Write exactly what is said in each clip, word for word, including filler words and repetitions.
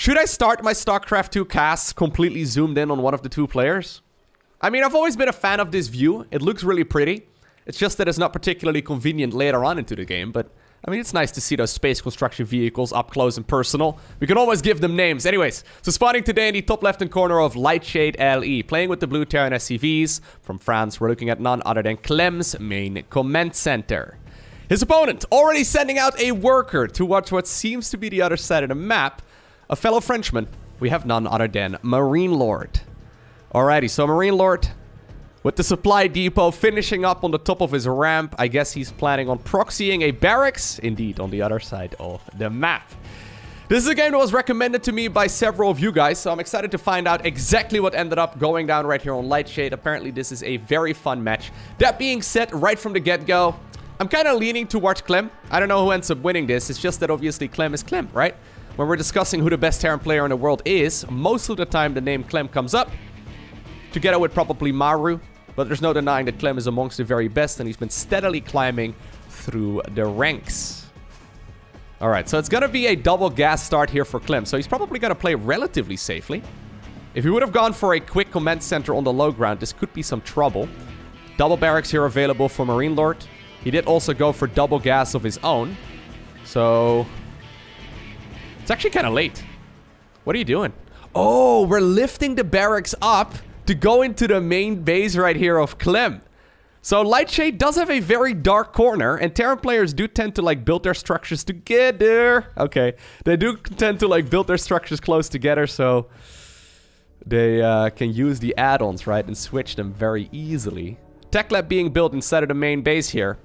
Should I start my StarCraft two cast completely zoomed in on one of the two players? I mean, I've always been a fan of this view. It looks really pretty. It's just that it's not particularly convenient later on into the game, but I mean, it's nice to see those space construction vehicles up close and personal. We can always give them names. Anyways, so spawning today in the top left-hand corner of Lightshade L E, playing with the blue Terran S C Vs. From France, we're looking at none other than Clem's main command center. His opponent already sending out a worker to watch what seems to be the other side of the map. A fellow Frenchman, we have none other than MarineLord. Alrighty, so MarineLord with the supply depot finishing up on the top of his ramp. I guess he's planning on proxying a barracks, indeed, on the other side of the map. This is a game that was recommended to me by several of you guys, so I'm excited to find out exactly what ended up going down right here on Lightshade. Apparently, this is a very fun match. That being said, right from the get-go, I'm kind of leaning towards Clem. I don't know who ends up winning this. It's just that obviously Clem is Clem, right? When we're discussing who the best Terran player in the world is, most of the time the name Clem comes up, together with probably Maru. But there's no denying that Clem is amongst the very best, and he's been steadily climbing through the ranks. All right, so it's going to be a double gas start here for Clem. So he's probably going to play relatively safely. If he would have gone for a quick command center on the low ground, this could be some trouble. Double barracks here available for MarineLord. He did also go for double gas of his own. So it's actually kind of late. What are you doing? Oh, we're lifting the barracks up to go into the main base right here of Clem. So Lightshade does have a very dark corner, and Terran players do tend to like build their structures together. Okay, they do tend to like build their structures close together, so they uh, can use the add-ons, right, and switch them very easily. Tech lab being built inside of the main base here.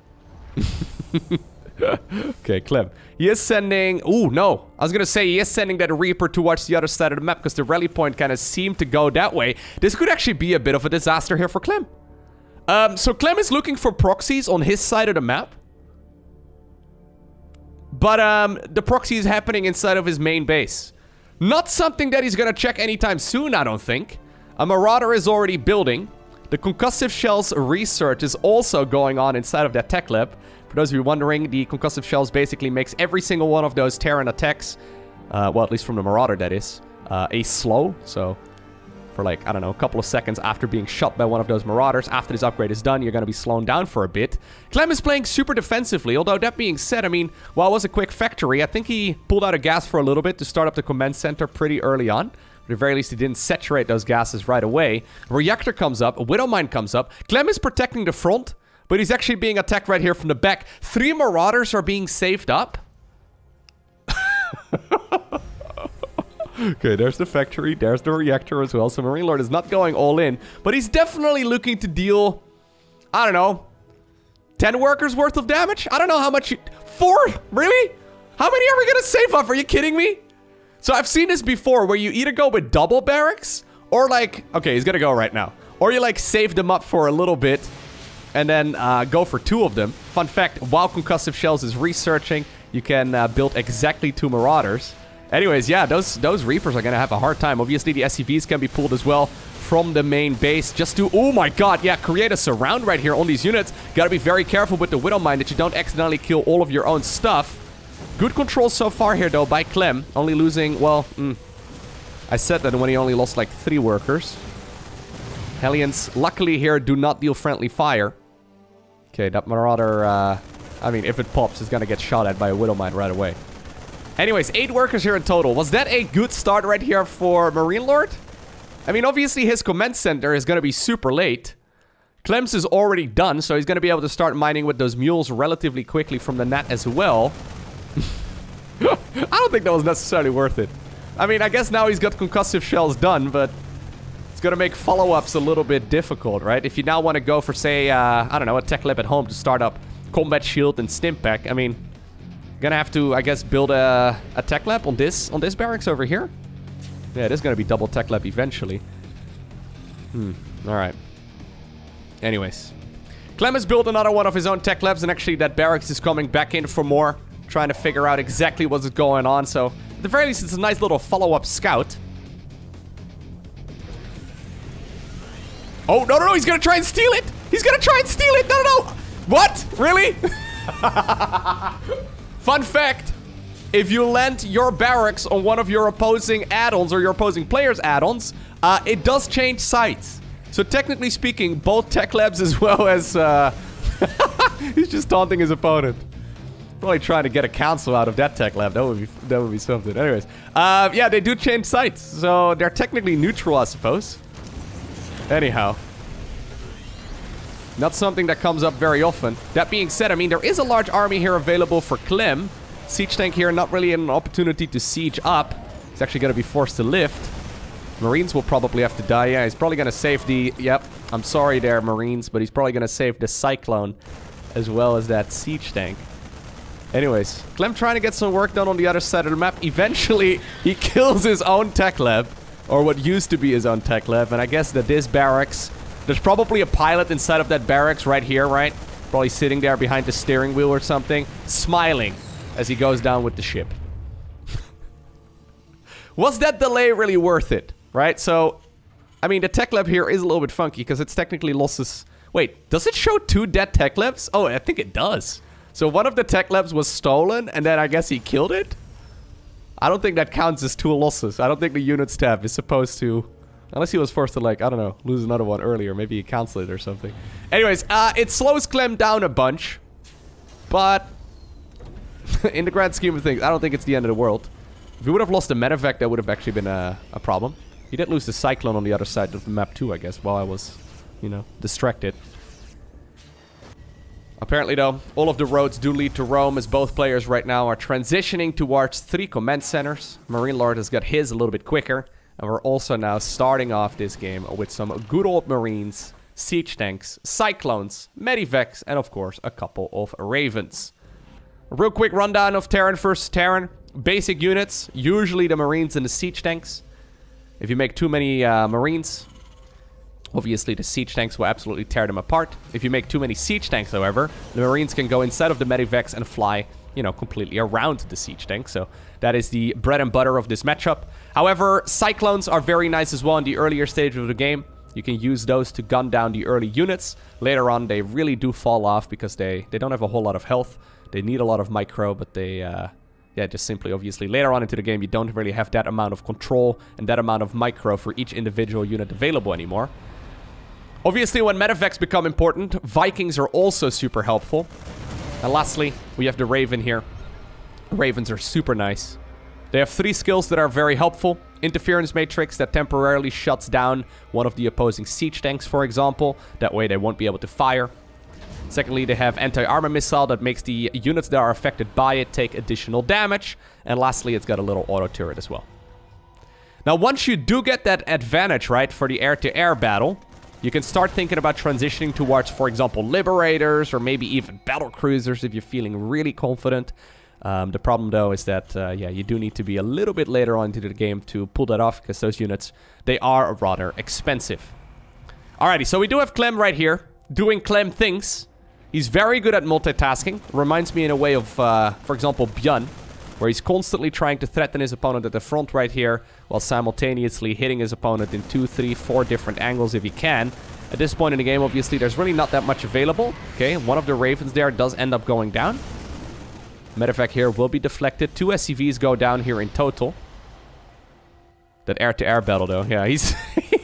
Okay, Clem. He is sending... Ooh, no. I was going to say he is sending that Reaper to watch the other side of the map because the rally point kind of seemed to go that way. This could actually be a bit of a disaster here for Clem. Um, so Clem is looking for proxies on his side of the map. But um, the proxy is happening inside of his main base. Not something that he's going to check anytime soon, I don't think. A Marauder is already building. The Concussive Shells research is also going on inside of that tech lab. For those of you wondering, the Concussive Shells basically makes every single one of those Terran attacks, uh, well, at least from the Marauder, that is, uh, a slow. So, for like, I don't know, a couple of seconds after being shot by one of those Marauders, after this upgrade is done, you're going to be slowed down for a bit. Clem is playing super defensively, although that being said, I mean, while it was a quick factory, I think he pulled out a gas for a little bit to start up the command center pretty early on. At the very least, he didn't saturate those gases right away. Reactor comes up, Widowmine comes up. Clem is protecting the front, but he's actually being attacked right here from the back. Three Marauders are being saved up. Okay, there's the factory. There's the reactor as well. So MarineLord is not going all in. But he's definitely looking to deal, I don't know, ten workers worth of damage? I don't know how much you... Four? Really? How many are we going to save up? Are you kidding me? So I've seen this before where you either go with double barracks or like... Okay, he's going to go right now. Or you like save them up for a little bit and then uh, go for two of them. Fun fact, while Concussive Shells is researching, you can uh, build exactly two Marauders. Anyways, yeah, those those Reapers are going to have a hard time. Obviously, the S C Vs can be pulled as well from the main base just to... Oh my god, yeah, create a surround right here on these units. Got to be very careful with the Widowmine that you don't accidentally kill all of your own stuff. Good control so far here, though, by Clem. Only losing, well, mm, I said that when he only lost like three workers. Hellions, luckily here, do not deal friendly fire. Okay, that Marauder, uh, I mean, if it pops, it's going to get shot at by a Widowmine right away. Anyways, eight workers here in total. Was that a good start right here for MarineLord? I mean, obviously, his command center is going to be super late. Clem's is already done, so he's going to be able to start mining with those mules relatively quickly from the net as well. I don't think that was necessarily worth it. I mean, I guess now he's got Concussive Shells done, but... It's going to make follow-ups a little bit difficult, right? If you now want to go for, say, uh, I don't know, a tech lab at home to start up Combat Shield and Stimpack, I mean, you're going to have to, I guess, build a, a tech lab on this on this barracks over here. Yeah, it is going to be double tech lab eventually. Hmm, all right. Anyways, Clem has built another one of his own tech labs, and actually that barracks is coming back in for more, trying to figure out exactly what's going on. So, at the very least, it's a nice little follow-up scout. Oh, no, no, no, he's going to try and steal it. He's going to try and steal it. No, no, no. What? Really? Fun fact. if you land your barracks on one of your opposing add-ons or your opposing players' add-ons, uh, it does change sites. So technically speaking, both tech labs as well as... Uh, he's just taunting his opponent. Probably trying to get a council out of that tech lab. That would be that would be something. Anyways, uh, yeah, they do change sites, so they're technically neutral, I suppose. Anyhow, not something that comes up very often. That being said, I mean, there is a large army here available for Clem. Siege tank here, not really an opportunity to siege up. He's actually going to be forced to lift. Marines will probably have to die. Yeah, he's probably going to save the... Yep, I'm sorry there, Marines, but he's probably going to save the Cyclone as well as that siege tank. Anyways, Clem trying to get some work done on the other side of the map. Eventually, he kills his own tech lab, or what used to be his own tech lab. And I guess that this barracks... There's probably a pilot inside of that barracks right here, right? Probably sitting there behind the steering wheel or something, smiling as he goes down with the ship. Was that delay really worth it? Right, so, I mean, the tech lab here is a little bit funky because it's technically losses. Wait, does it show two dead tech labs? Oh, I think it does. So one of the tech labs was stolen, and then I guess he killed it? I don't think that counts as two losses. I don't think the units tab is supposed to... Unless he was forced to, like, I don't know, lose another one earlier. Maybe he canceled it or something. Anyways, uh, it slows Clem down a bunch. But, in the grand scheme of things, I don't think it's the end of the world. If he would have lost the medevac, that would have actually been a, a problem. He did lose the Cyclone on the other side of the map too, I guess, while I was, you know, distracted. Apparently though, all of the roads do lead to Rome, as both players right now are transitioning towards three command centers. MarineLord has got his a little bit quicker. And we're also now starting off this game with some good old Marines, siege tanks, Cyclones, medivacs, and of course, a couple of Ravens. A real quick rundown of Terran versus Terran. Basic units, usually the Marines and the siege tanks. If you make too many uh, Marines, obviously the siege tanks will absolutely tear them apart. If you make too many siege tanks, however, the Marines can go inside of the medivacs and fly, you know, completely around the siege tank. So that is the bread and butter of this matchup. However, Cyclones are very nice as well in the earlier stage of the game. You can use those to gun down the early units. Later on, they really do fall off because they, they don't have a whole lot of health. They need a lot of micro, but they... Uh, Yeah, just simply, obviously, later on into the game, you don't really have that amount of control and that amount of micro for each individual unit available anymore. Obviously, when medivacs become important, Vikings are also super helpful. And lastly, we have the Raven here. Ravens are super nice. They have three skills that are very helpful. Interference Matrix that temporarily shuts down one of the opposing siege tanks, for example. That way, they won't be able to fire. Secondly, they have anti-armor missile that makes the units that are affected by it take additional damage. And lastly, it's got a little auto turret as well. Now, once you do get that advantage, right, for the air-to-air battle, you can start thinking about transitioning towards, for example, Liberators or maybe even Battlecruisers if you're feeling really confident. Um, the problem, though, is that, uh, yeah, you do need to be a little bit later on into the game to pull that off because those units, they are rather expensive. Alrighty, so we do have Clem right here doing Clem things. He's very good at multitasking. Reminds me in a way of, uh, for example, Byun, where he's constantly trying to threaten his opponent at the front right here, while simultaneously hitting his opponent in two, three, four different angles if he can. At this point in the game, obviously, there's really not that much available. Okay, one of the Ravens there does end up going down. Medivac here will be deflected. Two S C Vs go down here in total. That air-to-air battle, though. Yeah, he's,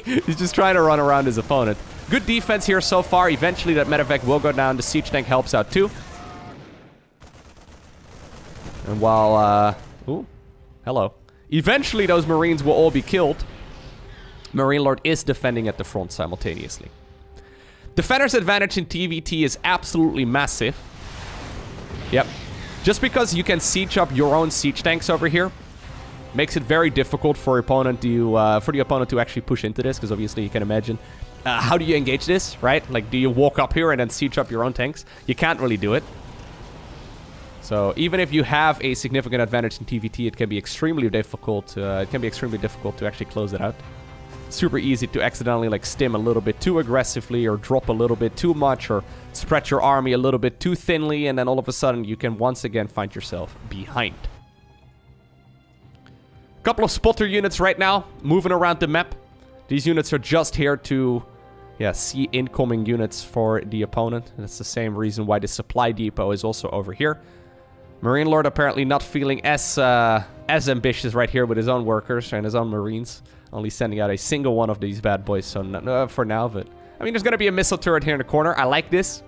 he's just trying to run around his opponent. Good defense here so far. Eventually, that medevac will go down. The siege tank helps out too. And while, uh... Ooh. Hello. Eventually, those Marines will all be killed. MarineLord is defending at the front simultaneously. Defender's advantage in T V T is absolutely massive. Yep. Just because you can siege up your own siege tanks over here, makes it very difficult for opponent to, uh, for the opponent to actually push into this, because obviously you can imagine... Uh, how do you engage this, right? Like, do you walk up here and then siege up your own tanks? You can't really do it. So, even if you have a significant advantage in T V T, it can be extremely difficult. Uh, it can be extremely difficult to actually close it out. Super easy to accidentally, like, stim a little bit too aggressively or drop a little bit too much or spread your army a little bit too thinly, and then all of a sudden you can once again find yourself behind. Couple of spotter units right now, moving around the map. These units are just here to... Yeah, see incoming units for the opponent. And that's the same reason why the supply depot is also over here. MarineLord apparently not feeling as uh, as ambitious right here with his own workers and his own Marines. Only sending out a single one of these bad boys, so not, uh, for now, but... I mean, there's gonna be a missile turret here in the corner. I like this.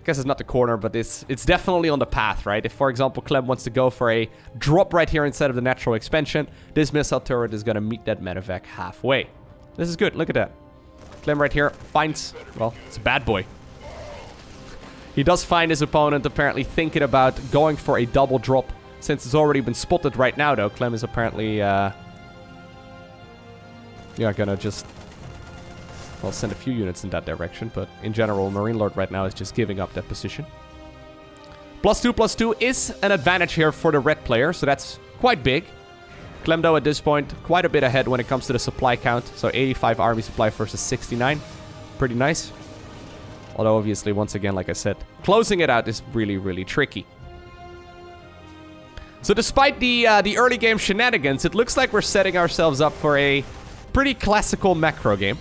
I guess it's not the corner, but it's it's definitely on the path, right? If, for example, Clem wants to go for a drop right here instead of the natural expansion, this missile turret is gonna meet that medevac halfway. This is good. Look at that. Clem right here finds... Well, it's a bad boy. He does find his opponent apparently thinking about going for a double drop. Since it's already been spotted right now, though, Clem is apparently... Uh, yeah, gonna just... Well, send a few units in that direction, but in general, MarineLord right now is just giving up that position. Plus two, plus two is an advantage here for the red player, so that's quite big. Clem, though, at this point, quite a bit ahead when it comes to the supply count. So eighty-five army supply versus sixty-nine. Pretty nice. Although, obviously, once again, like I said, closing it out is really, really tricky. So despite the, uh, the early game shenanigans, it looks like we're setting ourselves up for a pretty classical macro game.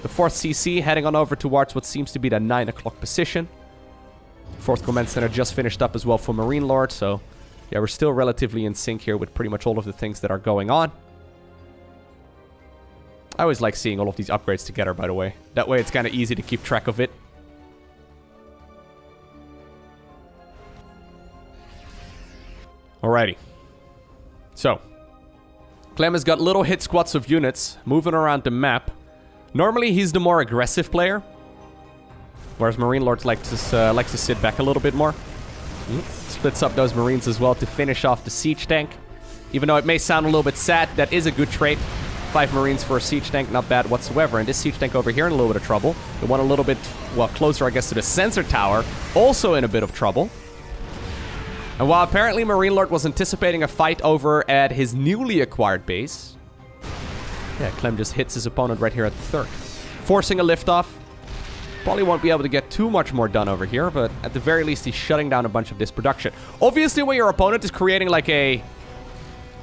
The fourth C C heading on over towards what seems to be the nine o'clock position. fourth Command Center just finished up as well for MarineLord, so... Yeah, we're still relatively in sync here with pretty much all of the things that are going on. I always like seeing all of these upgrades together, by the way. That way it's kind of easy to keep track of it. Alrighty. So. Clem has got little hit squads of units moving around the map. Normally, he's the more aggressive player. Whereas MarineLord likes to, uh, likes to sit back a little bit more. Splits up those Marines as well to finish off the siege tank. Even though it may sound a little bit sad, that is a good trait. Five Marines for a siege tank, not bad whatsoever. And this siege tank over here in a little bit of trouble. The one a little bit, well, closer, I guess, to the sensor tower, also in a bit of trouble. And while apparently MarineLord was anticipating a fight over at his newly acquired base... Yeah, Clem just hits his opponent right here at the third. Forcing a liftoff. Probably won't be able to get too much more done over here, but at the very least, he's shutting down a bunch of this production. Obviously, when your opponent is creating like a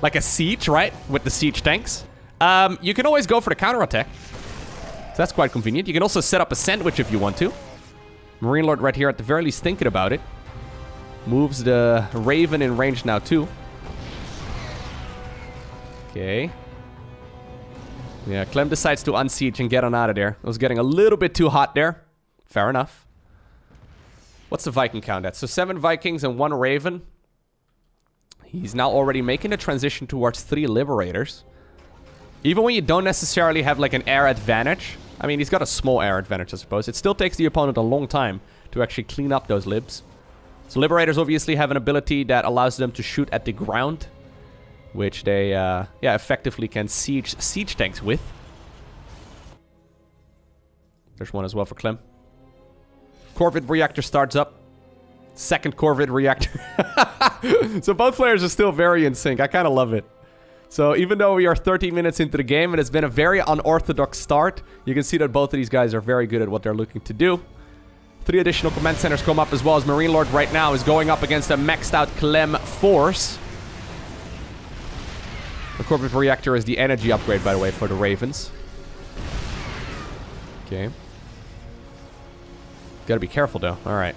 like a siege, right, with the siege tanks, um, you can always go for the counterattack. So that's quite convenient. You can also set up a sandwich if you want to. MarineLord right here at the very least thinking about it. Moves the Raven in range now too. Okay. Yeah, Clem decides to unsiege and get on out of there. It was getting a little bit too hot there. Fair enough. What's the Viking count at? So seven Vikings and one Raven. He's now already making a transition towards three Liberators. Even when you don't necessarily have like an air advantage. I mean, he's got a small air advantage, I suppose. It still takes the opponent a long time to actually clean up those libs. So Liberators obviously have an ability that allows them to shoot at the ground, which they uh, yeah, effectively can siege siege tanks with. There's one as well for Clem. Corvid reactor starts up. Second Corvid reactor. So both players are still very in sync. I kind of love it. So even though we are thirteen minutes into the game and it's been a very unorthodox start, you can see that both of these guys are very good at what they're looking to do. Three additional command centers come up as well, as MarineLord right now is going up against a maxed out Clem force. The Corporate Reactor is the energy upgrade, by the way, for the Ravens. Okay. Gotta be careful, though. Alright.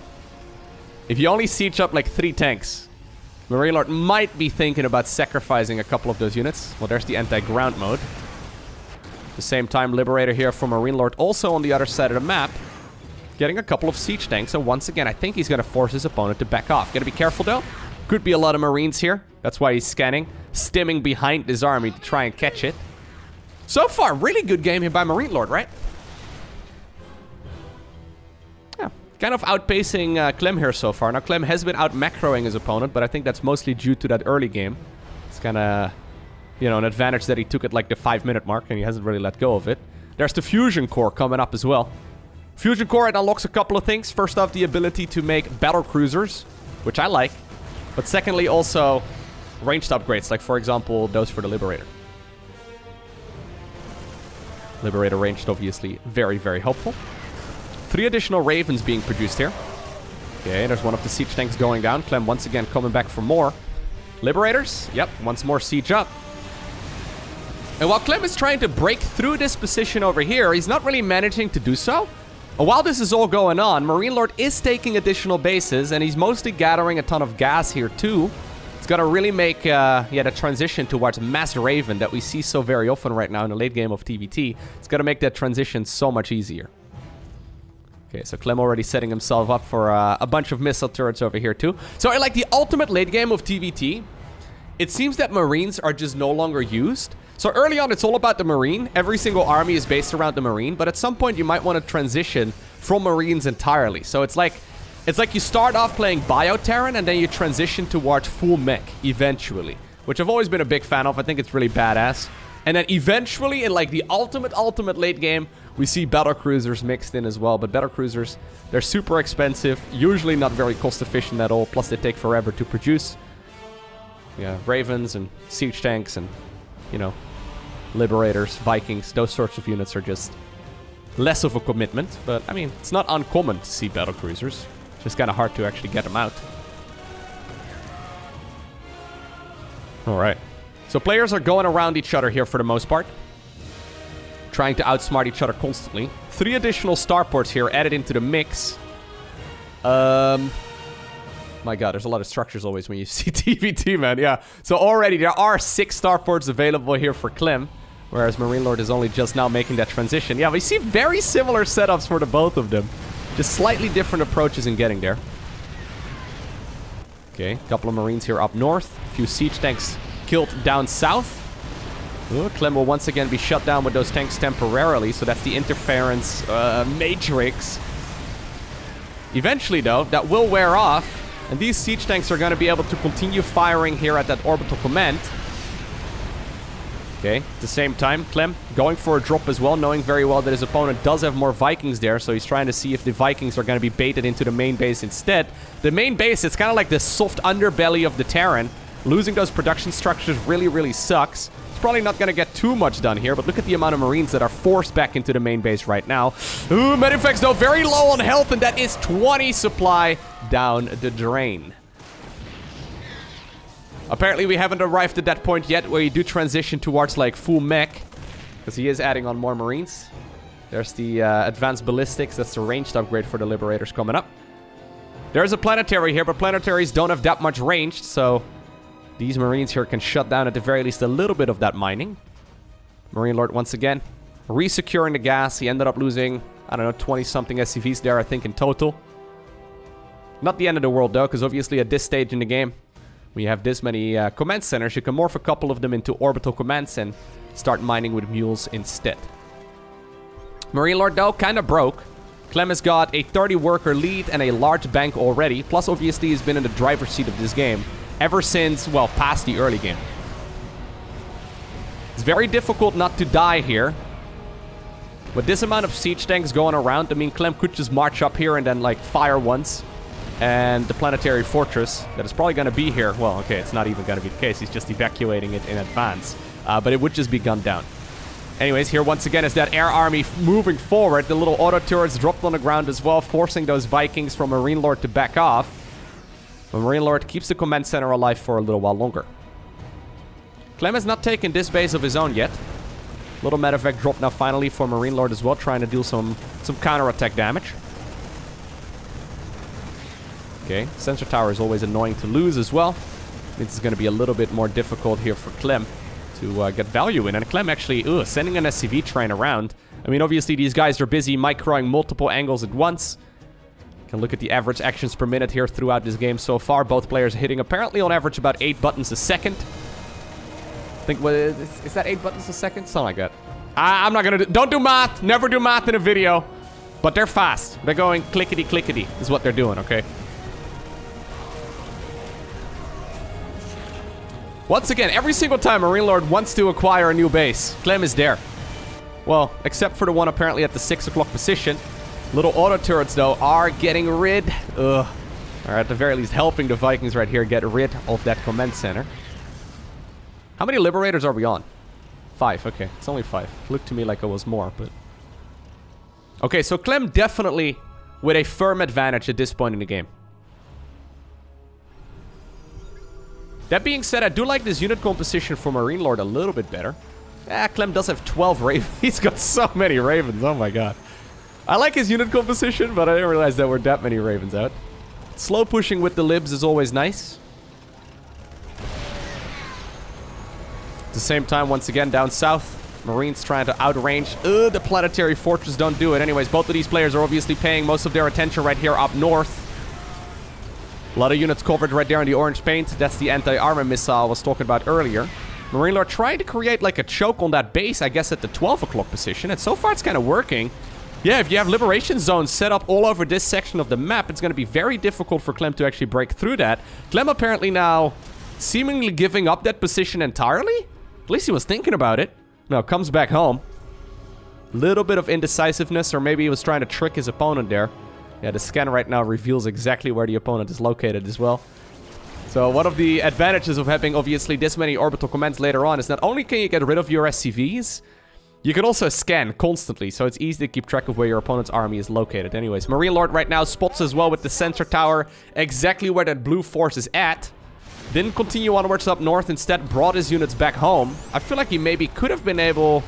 If you only siege up, like, three tanks, MarineLord might be thinking about sacrificing a couple of those units. Well, there's the anti-ground mode. At the same time, Liberator here for MarineLord, also on the other side of the map, getting a couple of siege tanks. And once again, I think he's gonna force his opponent to back off. Gotta be careful, though. Could be a lot of Marines here. That's why he's scanning, stimming behind his army to try and catch it. So far, really good game here by MarineLord, right? Yeah, kind of outpacing uh, Clem here so far. Now, Clem has been out-macroing his opponent, but I think that's mostly due to that early game. It's kind of, you know, an advantage that he took at, like, the five-minute mark, and he hasn't really let go of it. There's the Fusion Core coming up as well. Fusion Core, it unlocks a couple of things. First off, the ability to make battle cruisers, which I like. But secondly, also ranged upgrades, like, for example, those for the Liberator. Liberator ranged, obviously, very, very helpful. Three additional Ravens being produced here. Okay, there's one of the siege tanks going down. Clem once again coming back for more. Liberators, yep, once more siege up. And while Clem is trying to break through this position over here, he's not really managing to do so. While this is all going on, MarineLord is taking additional bases, and he's mostly gathering a ton of gas here too. It's gonna really make uh, yeah, the transition towards Mass Raven that we see so very often right now in the late game of T B T. It's gonna make that transition so much easier. Okay, so Clem already setting himself up for uh, a bunch of missile turrets over here too. So in like the ultimate late game of T B T, it seems that Marines are just no longer used. So early on, it's all about the Marine. Every single army is based around the Marine, but at some point you might want to transition from Marines entirely. So it's like it's like you start off playing Bio-Terran and then you transition towards full mech eventually, which I've always been a big fan of. I think it's really badass. And then eventually, in like the ultimate, ultimate late game, we see battlecruisers mixed in as well. But battlecruisers, they're super expensive, usually not very cost efficient at all. Plus, they take forever to produce. Yeah, Ravens and siege tanks and, you know, Liberators, Vikings, those sorts of units are just less of a commitment. But, I mean, it's not uncommon to see battlecruisers. It's just kind of hard to actually get them out. All right. So players are going around each other here for the most part, trying to outsmart each other constantly. Three additional starports here added into the mix. Um, my god, there's a lot of structures always when you see T B T, man. Yeah, so already there are six starports available here for Clem, whereas MarineLord is only just now making that transition. Yeah, we see very similar setups for the both of them, just slightly different approaches in getting there. Okay, a couple of Marines here up north, a few siege tanks killed down south. Ooh, Clem will once again be shut down with those tanks temporarily, so that's the interference uh, matrix. Eventually, though, that will wear off, and these siege tanks are going to be able to continue firing here at that orbital command. Okay, at the same time, Clem going for a drop as well, knowing very well that his opponent does have more Vikings there, so he's trying to see if the Vikings are going to be baited into the main base instead. The main base, it's kind of like the soft underbelly of the Terran. Losing those production structures really, really sucks. It's probably not going to get too much done here, but look at the amount of Marines that are forced back into the main base right now. Ooh, Medifex, though, very low on health, and that is twenty supply down the drain. Apparently, we haven't arrived at that point yet where you do transition towards, like, full mech, because he is adding on more Marines. There's the uh, advanced ballistics. That's the ranged upgrade for the Liberators coming up. There's a planetary here, but planetaries don't have that much range, so these Marines here can shut down at the very least a little bit of that mining. MarineLord once again resecuring the gas. He ended up losing, I don't know, twenty-something S C Vs there, I think, in total. Not the end of the world, though, because obviously at this stage in the game, when you have this many uh, command centers, you can morph a couple of them into orbital commands and start mining with mules instead. MarineLord, though, kind of broke. Clem has got a thirty-worker lead and a large bank already. Plus, obviously, he's been in the driver's seat of this game ever since, well, past the early game. It's very difficult not to die here. With this amount of siege tanks going around, I mean, Clem could just march up here and then, like, fire once. And the planetary fortress that is probably going to be here. Well, okay, it's not even going to be the case. He's just evacuating it in advance. Uh, but it would just be gunned down. Anyways, here once again is that air army moving forward. The little auto turrets dropped on the ground as well, forcing those Vikings from MarineLord to back off. But MarineLord keeps the command center alive for a little while longer. Clem has not taken this base of his own yet. Little medevac drop now finally for MarineLord as well, trying to deal some, some counterattack damage. Okay, sensor tower is always annoying to lose as well. Means it's going to be a little bit more difficult here for Clem to uh, get value in. And Clem actually, ooh, sending an S C V train around. I mean, obviously these guys are busy microing multiple angles at once. Can look at the average actions per minute here throughout this game so far. Both players hitting apparently on average about eight buttons a second. I think, what is, is that eight buttons a second? Something like that. I, I'm not gonna do, don't do math. Never do math in a video. But they're fast. They're going clickety clickety is what they're doing. Okay. Once again, every single time MarineLord wants to acquire a new base, Clem is there. Well, except for the one apparently at the six o'clock position. Little auto turrets, though, are getting rid, ugh, or at the very least helping the Vikings right here get rid of that command center. How many Liberators are we on? Five, okay. It's only five. Looked to me like it was more, but okay, so Clem definitely with a firm advantage at this point in the game. That being said, I do like this unit composition for MarineLord a little bit better. Ah, Clem does have twelve Ravens. He's got so many Ravens, oh my god. I like his unit composition, but I didn't realize there were that many Ravens out. Slow pushing with the libs is always nice. At the same time, once again, down south, Marines trying to outrange. Ugh, the planetary fortress don't do it. Anyways, both of these players are obviously paying most of their attention right here up north. A lot of units covered right there in the orange paint. That's the anti-armor missile I was talking about earlier. MarineLord trying to create like a choke on that base, I guess, at the twelve o'clock position. And so far, it's kind of working. Yeah, if you have liberation zones set up all over this section of the map, it's going to be very difficult for Clem to actually break through that. Clem apparently now seemingly giving up that position entirely? At least he was thinking about it. No, comes back home. Little bit of indecisiveness, or maybe he was trying to trick his opponent there. Yeah, the scan right now reveals exactly where the opponent is located as well. So one of the advantages of having obviously this many orbital commands later on is not only can you get rid of your S C Vs, you can also scan constantly, so it's easy to keep track of where your opponent's army is located. Anyways, MarineLord right now spots as well with the sensor tower exactly where that blue force is at. Didn't continue onwards up north, instead brought his units back home. I feel like he maybe could have been able...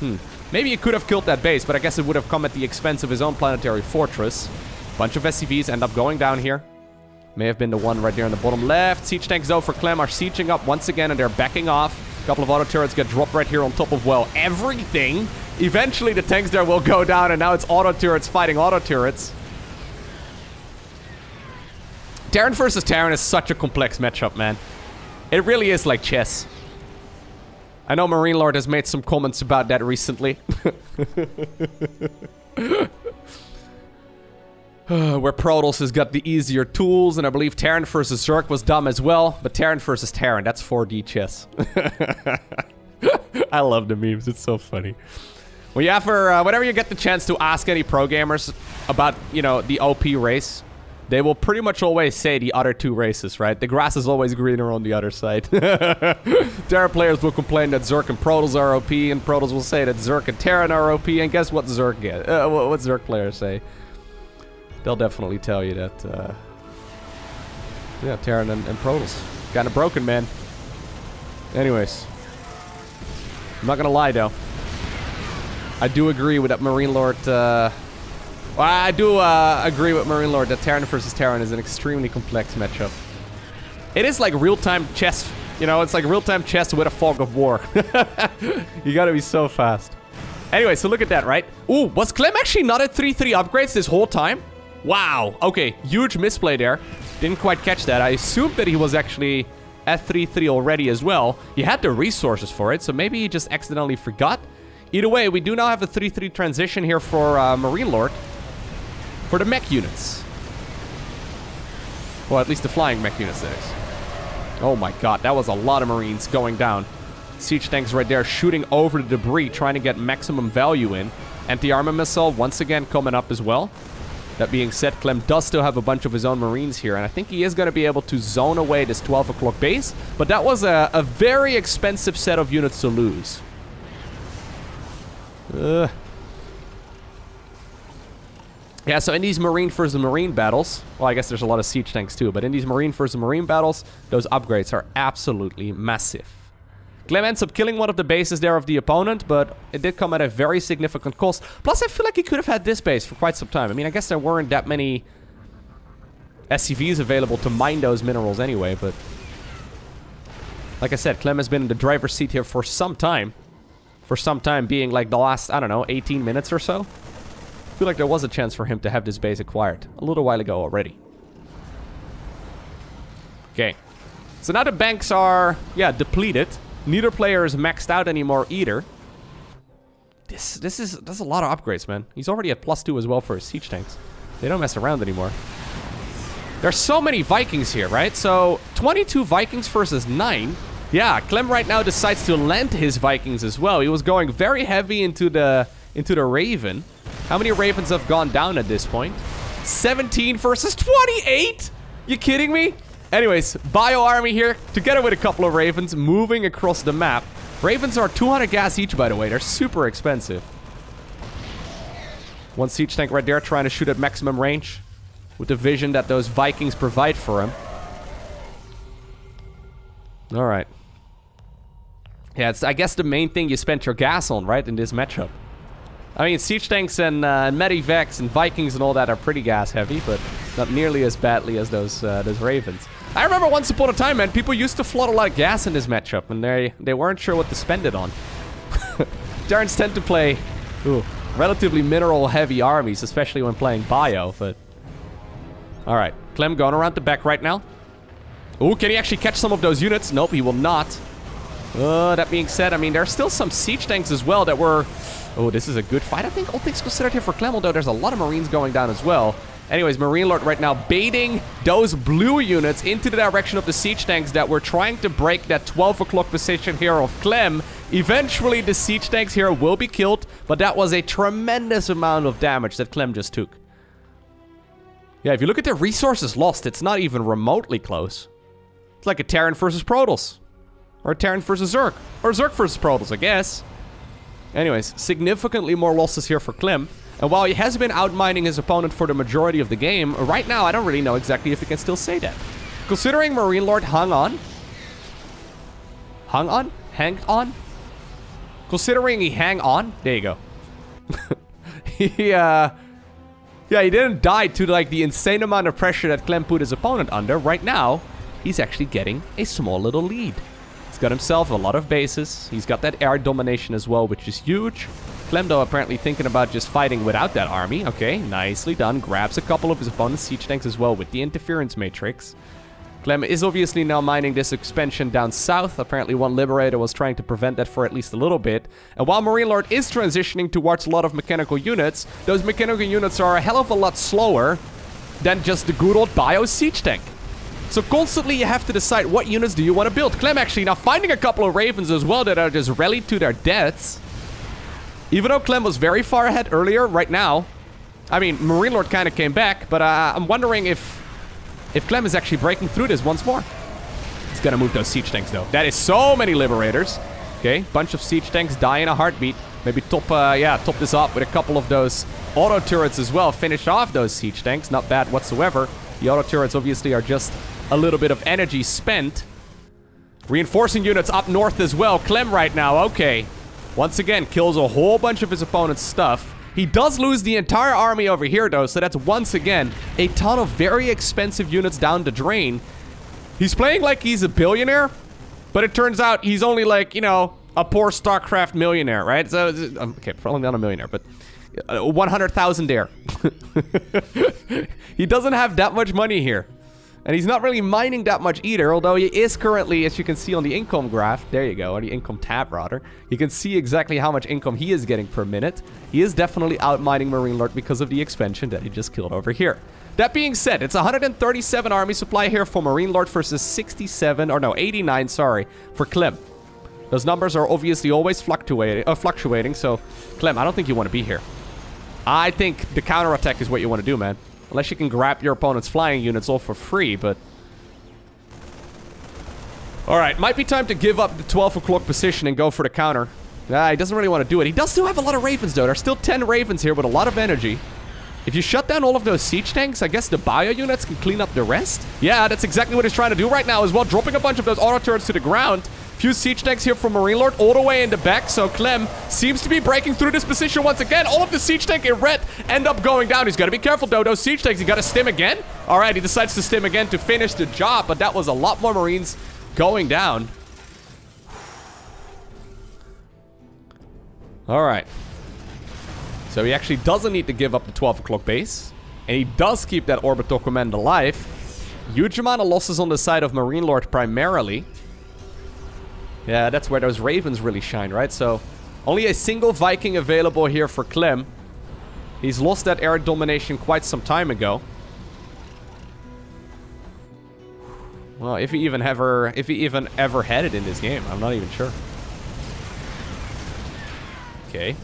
Hmm. Maybe he could have killed that base, but I guess it would have come at the expense of his own planetary fortress. Bunch of S C Vs end up going down here. May have been the one right there on the bottom left. Siege tanks, though, for Clem are sieging up once again, and they're backing off. A couple of auto turrets get dropped right here on top of, well, everything. Eventually, the tanks there will go down, and now it's auto turrets fighting auto turrets. Terran versus Terran is such a complex matchup, man. It really is like chess. I know MarineLord has made some comments about that recently. Where Protoss has got the easier tools, and I believe Terran versus Zerg was dumb as well. But Terran versus Terran, that's four D chess. I love the memes, it's so funny. Well, yeah, for uh, whenever you get the chance to ask any pro gamers about, you know, the O P race, they will pretty much always say the other two races, right? The grass is always greener on the other side. Terra players will complain that Zerg and Protoss are O P, and Protoss will say that Zerg and Terran are O P, and guess what Zerg get? Uh, what Zerg players say? They'll definitely tell you that, uh... yeah, Terran and, and Protoss. Kind of broken, man. Anyways. I'm not gonna lie, though. I do agree with that MarineLord, uh... Well, I do uh, agree with MarineLord that Terran versus Terran is an extremely complex matchup. It is like real-time chess, you know, it's like real-time chess with a fog of war. You gotta be so fast. Anyway, so look at that, right? Ooh, was Clem actually not at three three upgrades this whole time? Wow, okay, huge misplay there. Didn't quite catch that. I assumed that he was actually at three three already as well. He had the resources for it, so maybe he just accidentally forgot. Either way, we do now have a three three transition here for uh, MarineLord. For the mech units. Well, at least the flying mech units, that is. Oh my god, that was a lot of Marines going down. Siege tanks right there shooting over the debris, trying to get maximum value in. Anti-armor missile once again coming up as well. That being said, Clem does still have a bunch of his own Marines here, and I think he is going to be able to zone away this twelve o'clock base. But that was a, a very expensive set of units to lose. Ugh. Yeah, so in these Marine versus Marine battles, well, I guess there's a lot of siege tanks too, but in these Marine versus Marine battles, those upgrades are absolutely massive. Clem ends up killing one of the bases there of the opponent, but it did come at a very significant cost. Plus, I feel like he could have had this base for quite some time. I mean, I guess there weren't that many S C Vs available to mine those minerals anyway, but... Like I said, Clem has been in the driver's seat here for some time. For some time being like the last, I don't know, eighteen minutes or so. I feel like there was a chance for him to have this base acquired a little while ago already. Okay. So now the banks are, yeah, depleted. Neither player is maxed out anymore either. This this is, this is a lot of upgrades, man. He's already at plus two as well for his siege tanks. They don't mess around anymore. There's so many Vikings here, right? So twenty-two Vikings versus nine. Yeah, Clem right now decides to land his Vikings as well. He was going very heavy into the into the Raven. How many Ravens have gone down at this point? seventeen versus twenty-eight? You kidding me? Anyways, Bio Army here, together with a couple of Ravens, moving across the map. Ravens are two hundred gas each, by the way. They're super expensive. One siege tank right there, trying to shoot at maximum range. With the vision that those Vikings provide for him. Alright. Yeah, it's, I guess, the main thing you spent your gas on, right, in this matchup. I mean, siege tanks and, uh, and medivacs and Vikings and all that are pretty gas heavy, but not nearly as badly as those uh, those Ravens. I remember once upon a time, man, people used to flood a lot of gas in this matchup, and they they weren't sure what to spend it on. Terrans tend to play ooh, relatively mineral heavy armies, especially when playing bio. But all right, Clem going around the back right now. Ooh, can he actually catch some of those units? Nope, he will not. Uh, that being said, I mean, there are still some siege tanks as well that were... Oh, this is a good fight, I think, all things considered here for Clem, although there's a lot of Marines going down as well. Anyways, MarineLord right now baiting those blue units into the direction of the siege tanks that were trying to break that twelve o'clock position here of Clem. Eventually, the siege tanks here will be killed, but that was a tremendous amount of damage that Clem just took. Yeah, if you look at the resources lost, it's not even remotely close. It's like a Terran versus Protoss. Or Terran versus Zerg. Or Zerg versus Protoss, I guess. Anyways, significantly more losses here for Clem. And while he has been outmining his opponent for the majority of the game, right now I don't really know exactly if he can still say that. Considering MarineLord hung on. Hung on? Hang on? Considering he hang on? There you go. he, uh... Yeah, he didn't die to, like, the insane amount of pressure that Clem put his opponent under. Right now, he's actually getting a small little lead. Got himself a lot of bases. He's got that air domination as well, which is huge. Clem, though, apparently thinking about just fighting without that army. Okay, nicely done. Grabs a couple of his opponent's siege tanks as well with the interference matrix. Clem is obviously now mining this expansion down south. Apparently one Liberator was trying to prevent that for at least a little bit. And while MarineLord is transitioning towards a lot of mechanical units, those mechanical units are a hell of a lot slower than just the good old bio siege tank. So constantly you have to decide what units do you want to build. Clem actually now finding a couple of Ravens as well that are just rallied to their deaths. Even though Clem was very far ahead earlier, right now, I mean, MarineLord kind of came back, but uh, I'm wondering if if Clem is actually breaking through this once more. He's going to move those siege tanks, though. That is so many Liberators. Okay, bunch of siege tanks die in a heartbeat. Maybe top, uh, yeah, top this up with a couple of those auto turrets as well. Finish off those siege tanks. Not bad whatsoever. The auto turrets obviously are just a little bit of energy spent. Reinforcing units up north as well. Clem right now, okay. Once again, kills a whole bunch of his opponent's stuff. He does lose the entire army over here, though, so that's once again a ton of very expensive units down the drain. He's playing like he's a billionaire, but it turns out he's only like, you know, a poor StarCraft millionaire, right? So, okay, probably not a millionaire, but... Uh, one hundred thousand there. He doesn't have that much money here. And he's not really mining that much either, although he is currently, as you can see on the income graph, there you go, on the income tab rather, you can see exactly how much income he is getting per minute. He is definitely out mining MarineLord because of the expansion that he just killed over here. That being said, it's one hundred thirty-seven army supply here for MarineLord versus sixty-seven, or no, eighty-nine, sorry, for Clem. Those numbers are obviously always fluctuating, uh, fluctuating, so Clem, I don't think you want to be here. I think the counterattack is what you want to do, man. Unless you can grab your opponent's flying units all for free, but... Alright, might be time to give up the twelve o'clock position and go for the counter. Nah, he doesn't really want to do it. He does still have a lot of Ravens, though. There's still ten Ravens here with a lot of energy. If you shut down all of those siege tanks, I guess the bio units can clean up the rest? Yeah, that's exactly what he's trying to do right now as well. Dropping a bunch of those auto turrets to the ground. Few siege tanks here from MarineLord all the way in the back, so Clem seems to be breaking through this position once again. All of the siege tank in red end up going down. He's got to be careful, though. Those siege tanks, he got to stim again. All right, he decides to stim again to finish the job, but that was a lot more Marines going down. All right. So he actually doesn't need to give up the twelve o'clock base, and he does keep that orbital command alive. Huge amount of losses on the side of MarineLord primarily. Yeah, that's where those Ravens really shine, right? So, only a single Viking available here for Clem. He's lost that air domination quite some time ago. Well, if he even ever, if he even ever had it in this game, I'm not even sure. Okay.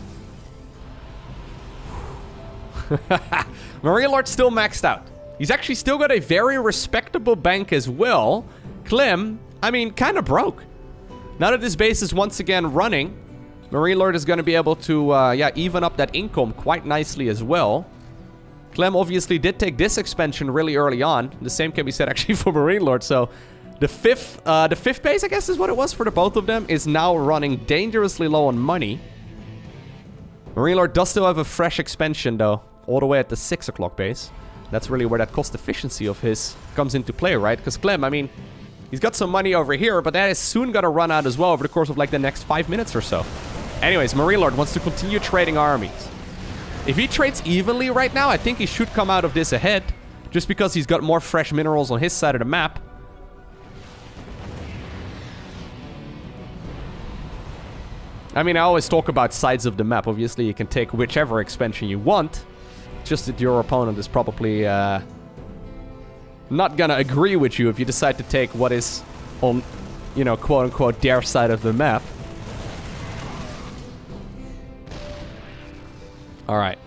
MarineLord's still maxed out. He's actually still got a very respectable bank as well. Clem, I mean, kind of broke. Now that this base is once again running, MarineLord is going to be able to uh, yeah, even up that income quite nicely as well. Clem obviously did take this expansion really early on. The same can be said actually for MarineLord. So the fifth, uh, the fifth base, I guess, is what it was for the both of them, is now running dangerously low on money. MarineLord does still have a fresh expansion, though, all the way at the six o'clock base. That's really where that cost efficiency of his comes into play, right? Because Clem, I mean, he's got some money over here, but that is soon going to run out as well over the course of, like, the next five minutes or so. Anyways, MarineLord wants to continue trading armies. If he trades evenly right now, I think he should come out of this ahead, just because he's got more fresh minerals on his side of the map. I mean, I always talk about sides of the map. Obviously, you can take whichever expansion you want. Just that your opponent is probably uh, not gonna agree with you if you decide to take what is on, you know, quote-unquote their side of the map. All right.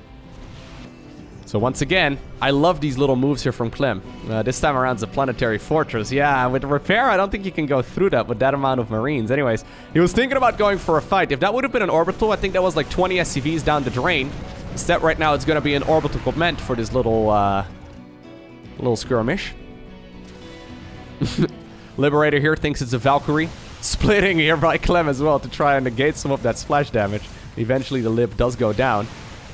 So once again, I love these little moves here from Clem. Uh, this time around, it's a planetary fortress. Yeah, with repair, I don't think you can go through that with that amount of Marines. Anyways, he was thinking about going for a fight. If that would have been an orbital, I think that was like twenty S C Vs down the drain. Instead, right now, it's going to be an orbital command for this little, uh, little skirmish. Liberator here thinks it's a Valkyrie. Splitting here by Clem as well to try and negate some of that splash damage. Eventually, the Lib does go down.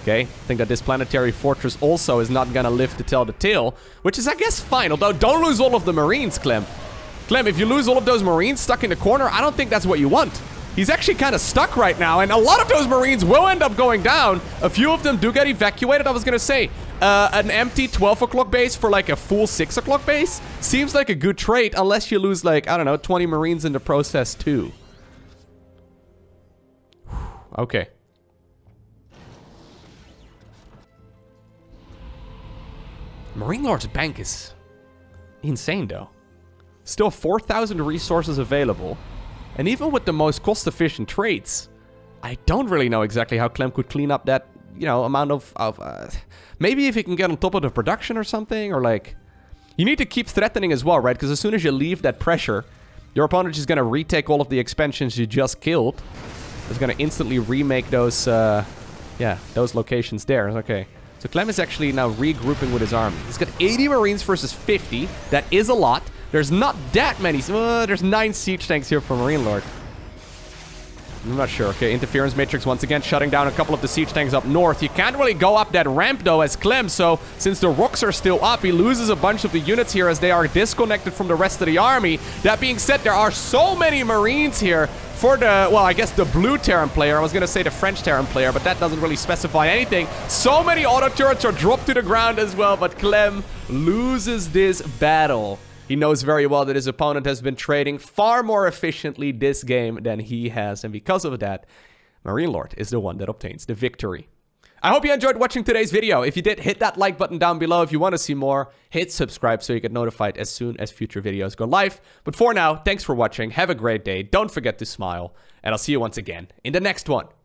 Okay, I think that this planetary fortress also is not gonna live to tell the tale, which is, I guess, fine. Although, don't lose all of the Marines, Clem. Clem, if you lose all of those Marines stuck in the corner, I don't think that's what you want. He's actually kind of stuck right now, and a lot of those Marines will end up going down. A few of them do get evacuated. I was gonna say, uh, an empty twelve o'clock base for like a full six o'clock base seems like a good trade, unless you lose like, I don't know, twenty Marines in the process too. Okay. MarineLord's bank is insane, though. Still four thousand resources available. And even with the most cost-efficient trades, I don't really know exactly how Clem could clean up that, you know, amount of... of uh, maybe if he can get on top of the production or something, or like... You need to keep threatening as well, right? Because as soon as you leave that pressure, your opponent is going to retake all of the expansions you just killed. It's going to instantly remake those, uh, yeah, those locations there. Okay. So Clem is actually now regrouping with his army. He's got eighty Marines versus fifty. That is a lot. There's not that many. Uh, there's nine siege tanks here for MarineLord. I'm not sure. Okay, Interference Matrix once again shutting down a couple of the siege tanks up north. You can't really go up that ramp, though, as Clem. So since the rocks are still up, he loses a bunch of the units here as they are disconnected from the rest of the army. That being said, there are so many Marines here. For the, well, I guess the blue Terran player. I was going to say the French Terran player, but that doesn't really specify anything. So many auto turrets are dropped to the ground as well, but Clem loses this battle. He knows very well that his opponent has been trading far more efficiently this game than he has, and because of that, MarineLord is the one that obtains the victory. I hope you enjoyed watching today's video. If you did, hit that like button down below. If you want to see more, hit subscribe so you get notified as soon as future videos go live. But for now, thanks for watching. Have a great day. Don't forget to smile. And I'll see you once again in the next one.